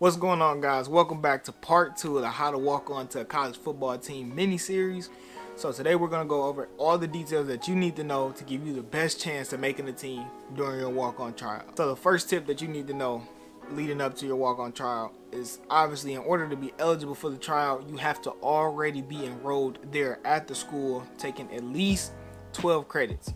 What's going on, guys? Welcome back to part 2 of the How to Walk On to a College Football Team mini series. So today we're going to go over all the details that you need to know to give you the best chance of making the team during your walk-on trial. So the first tip that you need to know leading up to your walk-on trial is, obviously, in order to be eligible for the trial, you have to already be enrolled there at the school, taking at least 12 credits.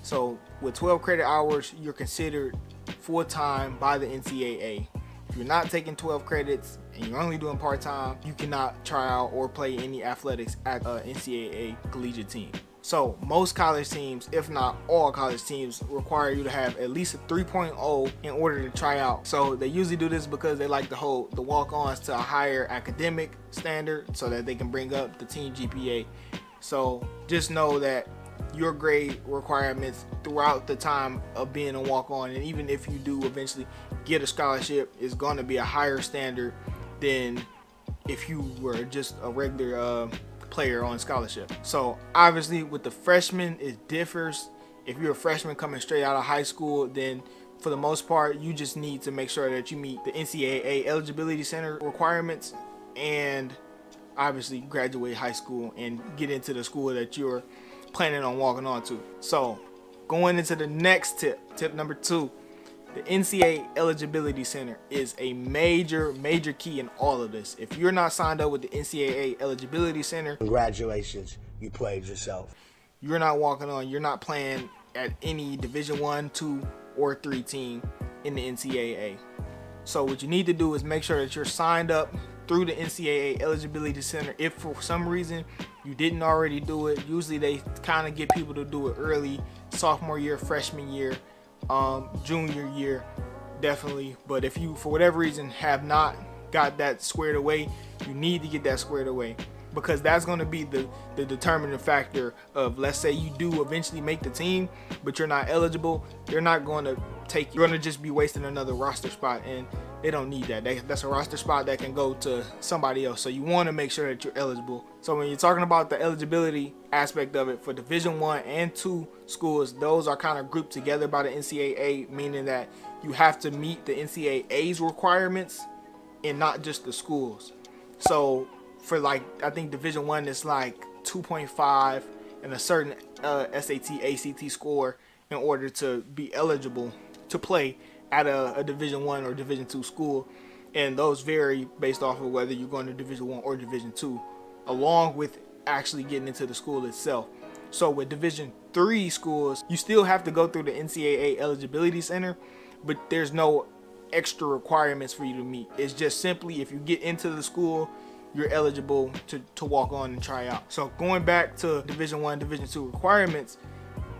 So with 12 credit hours, you're considered full-time by the NCAA. If you're not taking 12 credits and you're only doing part-time, you cannot try out or play any athletics at an NCAA collegiate team. So most college teams, if not all college teams, require you to have at least a 3.0 in order to try out. So they usually do this because they like to hold the walk-ons to a higher academic standard so that they can bring up the team GPA. So just know that your grade requirements throughout the time of being a walk-on, and even if you do eventually get a scholarship, is going to be a higher standard than if you were just a regular player on scholarship. So obviously with the freshmen it differs. If you're a freshman coming straight out of high school, then for the most part you just need to make sure that you meet the NCAA eligibility center requirements and obviously graduate high school and get into the school that you're planning on walking on to. So going into the next tip number 2, the NCAA eligibility center is a major key in all of this. If you're not signed up with the NCAA eligibility center, congratulations, you played yourself. You're not walking on, you're not playing at any division 1, 2, or 3 team in the NCAA. So what you need to do is make sure that you're signed up through the NCAA eligibility center. If for some reason you didn't already do it, usually they kind of get people to do it early, sophomore year, freshman year, junior year, definitely. But if you, for whatever reason, have not got that squared away, you need to get that squared away, because that's going to be the determining factor of, let's say you do eventually make the team, but you're not eligible, they're not going to take you. You're going to just be wasting another roster spot, and they don't need that. That's a roster spot that can go to somebody else. So you want to make sure that you're eligible. So when you're talking about the eligibility aspect of it, for division 1 and 2 schools, those are kind of grouped together by the NCAA, meaning that you have to meet the NCAA's requirements and not just the schools. So for, like, I think division 1 is like 2.5 and a certain SAT, ACT score in order to be eligible to play at a division 1 or division 2 school, and those vary based off of whether you're going to division 1 or division 2, along with actually getting into the school itself. So with division 3 schools, you still have to go through the NCAA eligibility center, but there's no extra requirements for you to meet. It's just simply if you get into the school, you're eligible to walk on and try out. So going back to division 1, division 2 requirements,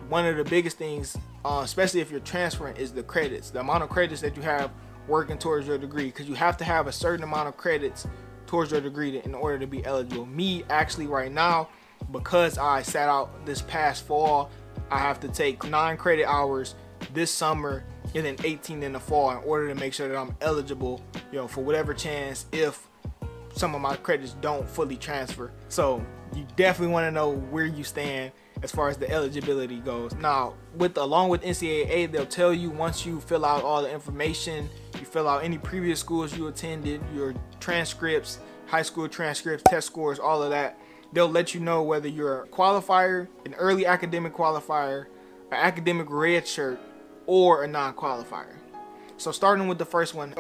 one of the biggest things, especially if you're transferring, is the credits, the amount of credits that you have working towards your degree, because you have to have a certain amount of credits towards your degree in order to be eligible. Me, actually, right now, because I sat out this past fall, I have to take 9 credit hours this summer and then 18 in the fall in order to make sure that I'm eligible, you know, for whatever chance if some of my credits don't fully transfer. So you definitely want to know where you stand as far as the eligibility goes. Now, along with NCAA, they'll tell you, once you fill out all the information, you fill out any previous schools you attended, your transcripts, high school transcripts, test scores, all of that, they'll let you know whether you're a qualifier, an early academic qualifier, an academic redshirt, or a non-qualifier. So starting with the first one,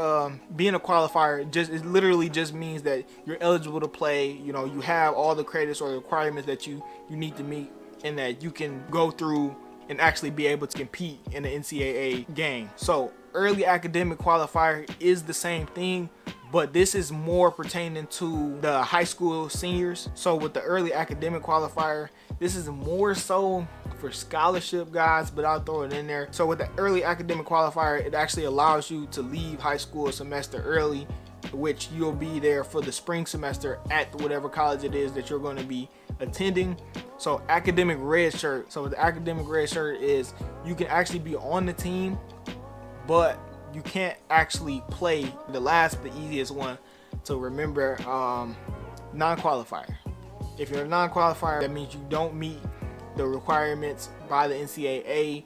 being a qualifier, it literally just means that you're eligible to play. You know, you have all the credits or the requirements that you need to meet, and that you can go through and actually be able to compete in the NCAA game. So early academic qualifier is the same thing, but this is more pertaining to the high school seniors. So with the early academic qualifier, this is more so for scholarship guys, but I'll throw it in there. So with the early academic qualifier, it actually allows you to leave high school a semester early, which you'll be there for the spring semester at whatever college it is that you're going to be attending. So academic redshirt. So the academic redshirt is, you can actually be on the team, but you can't actually play. The easiest one to remember, non-qualifier. If you're a non-qualifier, that means you don't meet the requirements by the NCAA.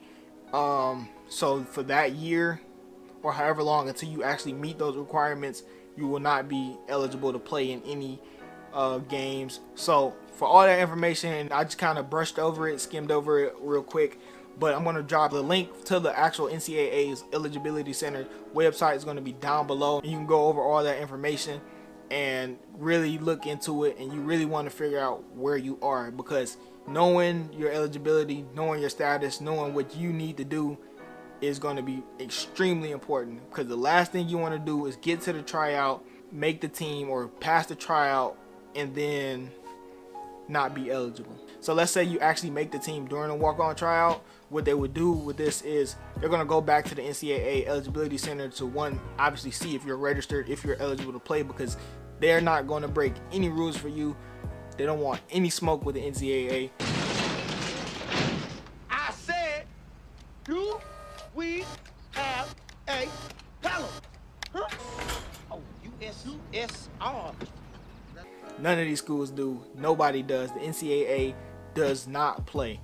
So for that year or however long until you actually meet those requirements, you will not be eligible to play in any games. So for all that information, I just kind of brushed over it, skimmed over it real quick, but I'm going to drop the link to the actual NCAA's Eligibility Center website. It's going to be down below, and you can go over all that information and really look into it, and you really want to figure out where you are, because knowing your eligibility, knowing your status, knowing what you need to do is going to be extremely important, because the last thing you want to do is get to the tryout, make the team, or pass the tryout and then not be eligible. So let's say you actually make the team during the walk-on tryout. What they would do with this is they're going to go back to the NCAA Eligibility Center to, one, obviously see if you're registered, if you're eligible to play, because they're not going to break any rules for you. They don't want any smoke with the NCAA. I said, do we have a problem? Huh? Oh, USUSR. None of these schools do. Nobody does. The NCAA does not play.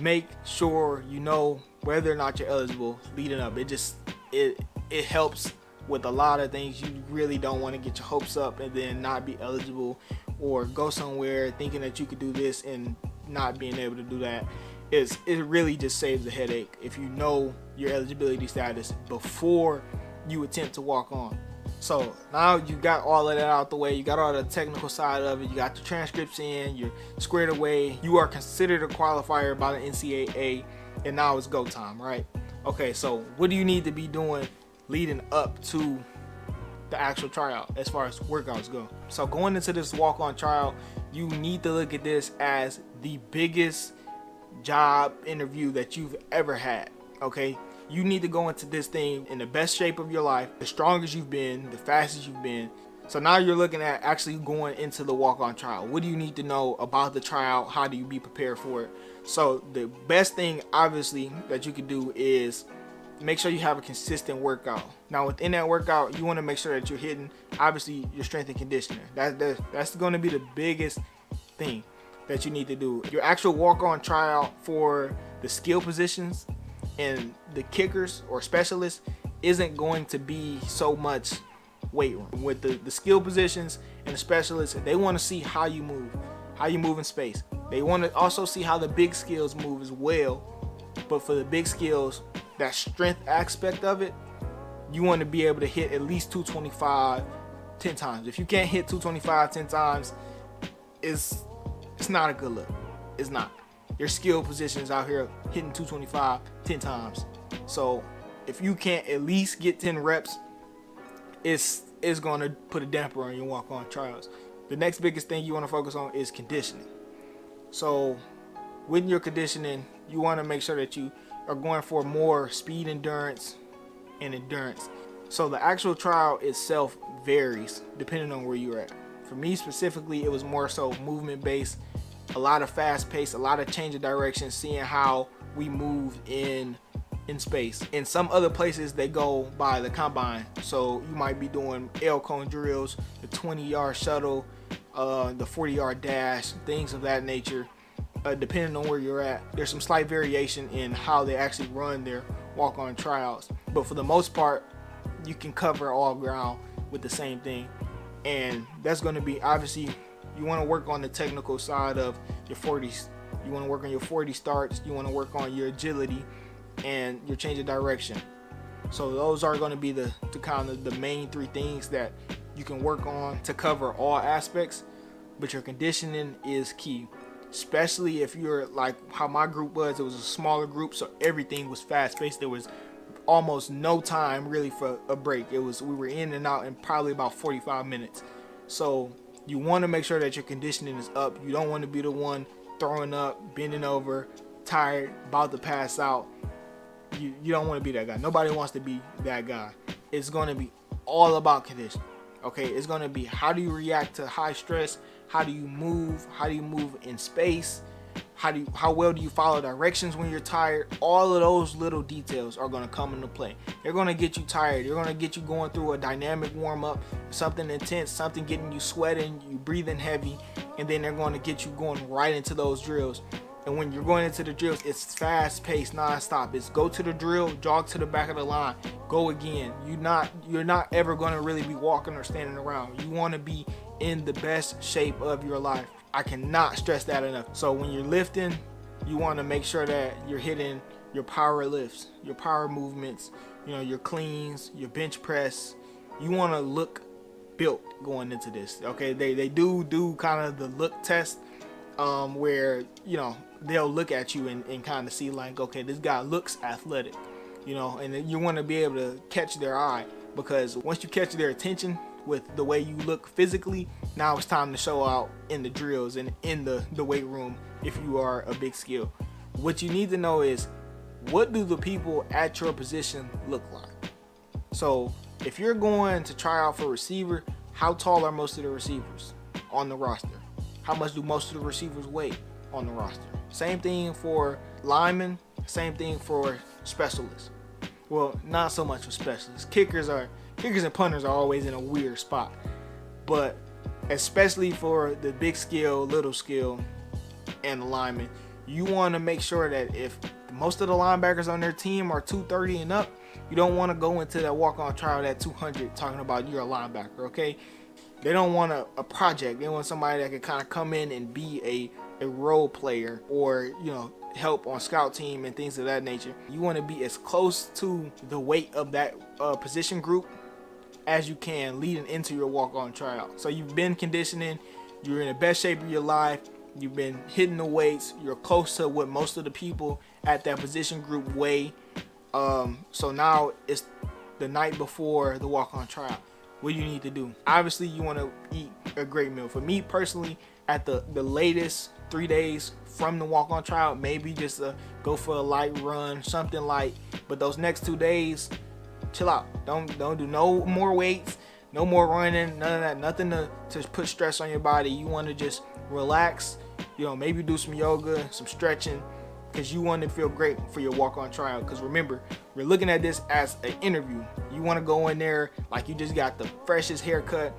Make sure you know whether or not you're eligible leading up. It just it helps with a lot of things. You really don't want to get your hopes up and then not be eligible, or go somewhere thinking that you could do this and not being able to do that. It really just saves a headache if you know your eligibility status before you attempt to walk on. So now you got all of that out the way, you got all the technical side of it, you got the transcripts in, you're squared away, you are considered a qualifier by the NCAA, and now it's go time, right? Okay, so what do you need to be doing leading up to the actual tryout as far as workouts go? So going into this walk-on tryout, you need to look at this as the biggest job interview that you've ever had, okay? You need to go into this thing in the best shape of your life, the strongest you've been, the fastest you've been. So now you're looking at actually going into the walk-on trial. What do you need to know about the tryout? How do you be prepared for it? So the best thing, obviously, that you can do is make sure you have a consistent workout. Now within that workout, you want to make sure that you're hitting, obviously, your strength and conditioning. That's going to be the biggest thing that you need to do. Your actual walk-on tryout for the skill positions and the kickers or specialists isn't going to be so much weight room. With the skill positions and the specialists, they want to see how you move, in space. They want to also see how the big skills move as well. But for the big skills, that strength aspect of it, you want to be able to hit at least 225 10 times. If you can't hit 225 10 times, it's not a good look. It's not. Your skill positions out here hitting 225 10 times. So if you can't at least get 10 reps, it's going to put a damper on your walk-on trials. The next biggest thing you want to focus on is conditioning. So with your conditioning, you want to make sure that you are going for more speed, endurance, and endurance. So the actual trial itself varies depending on where you're at. For me specifically, it was more so movement-based. A lot of fast pace, a lot of change of direction, seeing how we move in space. In some other places, they go by the combine. So you might be doing L cone drills, the 20-yard shuttle, the 40-yard dash, things of that nature. Depending on where you're at, there's some slight variation in how they actually run their walk-on tryouts. But for the most part, you can cover all ground with the same thing. And that's going to be, obviously, you want to work on the technical side of your 40s. You want to work on your 40 starts. You want to work on your agility and your change of direction. So those are going to be the kind of the main three things that you can work on to cover all aspects. But your conditioning is key, especially if you're like how my group was. It was a smaller group, so everything was fast-paced. There was almost no time really for a break. It was, we were in and out in probably about 45 minutes. So you want to make sure that your conditioning is up. You don't want to be the one throwing up, bending over, tired, about to pass out. You don't want to be that guy. Nobody wants to be that guy. It's going to be all about conditioning. Okay, it's going to be, how do you react to high stress? How do you move? How do you move in space? How well do you follow directions when you're tired? All of those little details are going to come into play. They're going to get you tired. They're going to get you going through a dynamic warm-up, something intense, something getting you sweating, you breathing heavy, and then they're going to get you going right into those drills. And when you're going into the drills, it's fast paced, non-stop. It's go to the drill, jog to the back of the line, go again. You're not ever going to really be walking or standing around. You want to be in the best shape of your life. I cannot stress that enough. So when you're lifting, you want to make sure that you're hitting your power lifts, your power movements, you know, your cleans, your bench press. You want to look built going into this. Okay, they do kind of the look test, where, you know, they'll look at you and kind of see like, okay, this guy looks athletic, you know, and you want to be able to catch their eye, because once you catch their attention with the way you look physically, now it's time to show out in the drills and in the weight room if you are a big skill. What you need to know is, what do the people at your position look like? So if you're going to try out for receiver, how tall are most of the receivers on the roster? How much do most of the receivers weigh on the roster? Same thing for linemen, same thing for specialists. Well, not so much for specialists. Kickers and punters are always in a weird spot, but especially for the big skill, little skill, and the linemen, you want to make sure that if most of the linebackers on their team are 230 and up, you don't want to go into that walk-on trial at 200 talking about you're a linebacker, okay? They don't want a project. They want somebody that can kind of come in and be a role player, or, you know, help on scout team and things of that nature. You want to be as close to the weight of that position group as you can leading into your walk-on tryout. So you've been conditioning, you're in the best shape of your life, you've been hitting the weights, you're close to what most of the people at that position group weigh. So now it's the night before the walk-on tryout. What do you need to do? Obviously, you want to eat a great meal. For me personally, at the latest 3 days from the walk-on tryout, maybe just go for a light run, something light. But those next 2 days, chill out. Don't do no more weights, no more running, none of that. Nothing to put stress on your body. You want to just relax. You know, maybe do some yoga, some stretching, because you want to feel great for your walk-on tryout. Because remember, we're looking at this as an interview. You want to go in there like you just got the freshest haircut,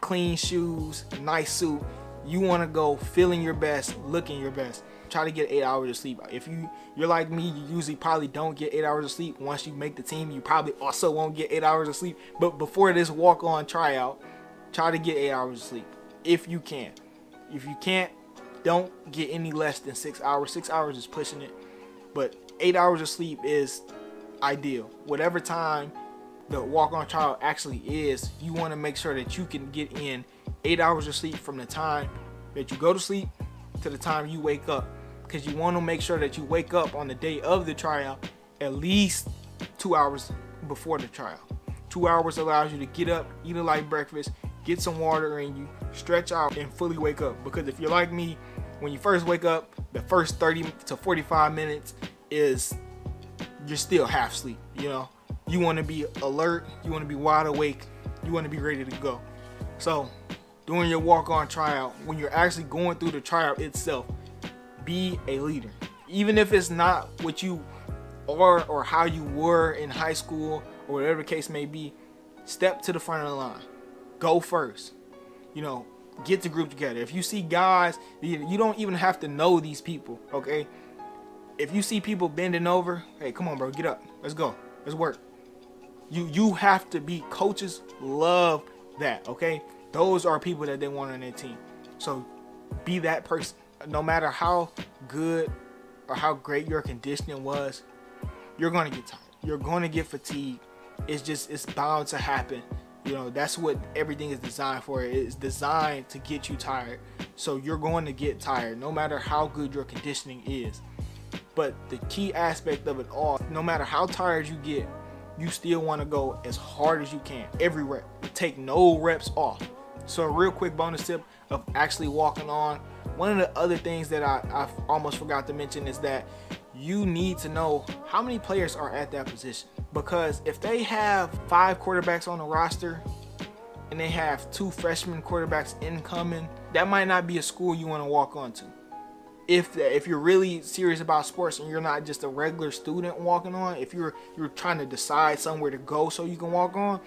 clean shoes, nice suit. You want to go feeling your best, looking your best. Try to get 8 hours of sleep. If you're like me, you usually probably don't get 8 hours of sleep. Once you make the team, you probably also won't get 8 hours of sleep. But before this walk-on tryout, try to get 8 hours of sleep if you can. If you can't, don't get any less than 6 hours. 6 hours is pushing it, but 8 hours of sleep is ideal. Whatever time the walk-on tryout actually is, you want to make sure that you can get in 8 hours of sleep from the time that you go to sleep to the time you wake up, because you want to make sure that you wake up on the day of the tryout at least 2 hours before the tryout. 2 hours allows you to get up, eat a light breakfast, get some water in you, stretch out, and fully wake up. Because if you're like me, when you first wake up, the first 30 to 45 minutes is you're still half asleep, you know? You want to be alert, you want to be wide awake, you want to be ready to go. So during your walk-on tryout, when you're actually going through the tryout itself, be a leader. Even if it's not what you are or how you were in high school or whatever the case may be, step to the front of the line. Go first. You know, get the group together. If you see guys, you don't even have to know these people, okay? If you see people bending over, hey, come on, bro, get up. Let's go. Let's work. You have to be, coaches love that, okay? Those are people that they want on their team. So be that person. No matter how good or how great your conditioning was, you're going to get tired. You're going to get fatigued. It's bound to happen. You know, that's what everything is designed for. It's designed to get you tired. So you're going to get tired no matter how good your conditioning is. But the key aspect of it all, no matter how tired you get, you still want to go as hard as you can. Every rep. Take no reps off. So a real quick bonus tip of actually walking on. One of the other things that I almost forgot to mention is that you need to know how many players are at that position. Because if they have 5 quarterbacks on the roster and they have 2 freshman quarterbacks incoming, that might not be a school you want to walk on to. If you're really serious about sports and you're not just a regular student walking on, if you're trying to decide somewhere to go so you can walk on,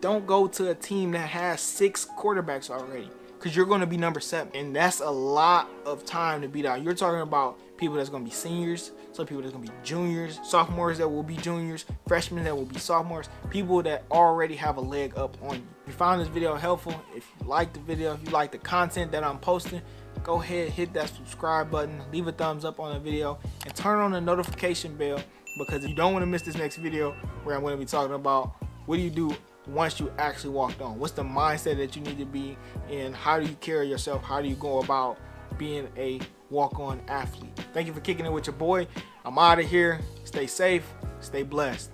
don't go to a team that has 6 quarterbacks already. because you're going to be number 7, and that's a lot of time to be down. You're talking about people that's going to be seniors, some people that's going to be juniors, sophomores that will be juniors, freshmen that will be sophomores, people that already have a leg up on you. If you found this video helpful, if you like the video, if you like the content that I'm posting, go ahead, hit that subscribe button, leave a thumbs up on the video, and turn on the notification bell, because you don't want to miss this next video where I'm going to be talking about what do you do once you actually walked on. What's the mindset that you need to be in? How do you carry yourself? How do you go about being a walk-on athlete? Thank you for kicking it with your boy. I'm out of here. Stay safe. Stay blessed.